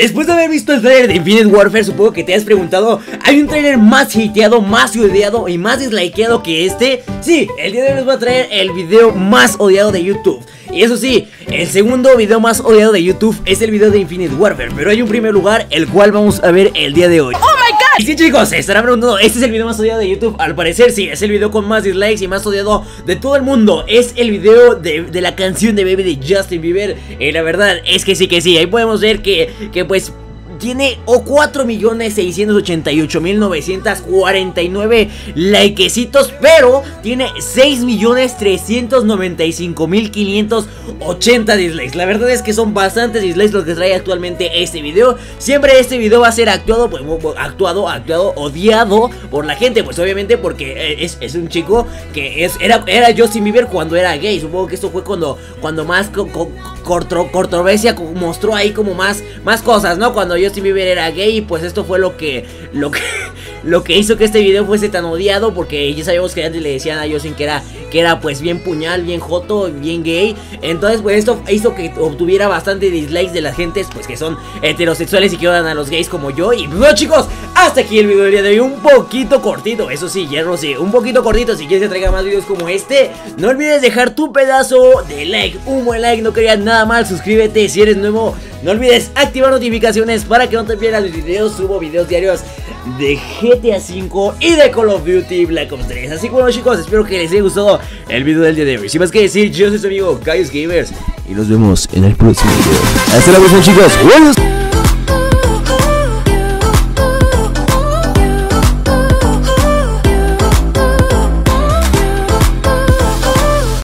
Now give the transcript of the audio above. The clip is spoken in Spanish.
Después de haber visto el trailer de Infinite Warfare, supongo que te has preguntado, ¿hay un trailer más hateado, más odiado y más dislikeado que este? Sí, el día de hoy les voy a traer el video más odiado de YouTube. Y eso sí, el segundo video más odiado de YouTube es el video de Infinite Warfare, pero hay un primer lugar, el cual vamos a ver el día de hoy. ¡Oh my god! Y sí, chicos, se estarán preguntando, ¿este es el video más odiado de YouTube? Al parecer sí, es el video con más dislikes y más odiado de todo el mundo. Es el video de la canción de Baby de Justin Bieber. Y la verdad es que sí, ahí podemos ver que pues tiene 4.688.949 likecitos, pero tiene 6.395.580 dislikes. La verdad es que son bastantes dislikes los que trae actualmente este video. Siempre este video va a ser actuado, odiado por la gente, pues obviamente porque es un chico que era Justin Bieber cuando era gay. Supongo que esto fue cuando más controversia mostró ahí como más cosas, ¿no? Cuando Justin Bieber era gay, pues esto fue lo que hizo que este video fuese tan odiado, porque ya sabíamos que antes le decían a Justin que era pues bien puñal, bien joto, bien gay. Entonces pues esto hizo que obtuviera bastante dislikes de las gentes pues que son heterosexuales y que odian a los gays como yo. Y bueno, chicos, hasta aquí el video del día de hoy, un poquito cortito, eso sí, ya no sé, un poquito cortito. Si quieres que traiga más videos como este, no olvides dejar tu pedazo de like, un buen like, no querías nada mal. Suscríbete si eres nuevo, no olvides activar notificaciones para que no te pierdas mis videos. Subo videos diarios de GTA V y de Call of Duty Black Ops 3. Así que bueno, chicos, espero que les haya gustado el video del día de hoy. Sin más que decir, yo soy su amigo GallosGamers y nos vemos en el próximo video. Hasta la próxima, chicos.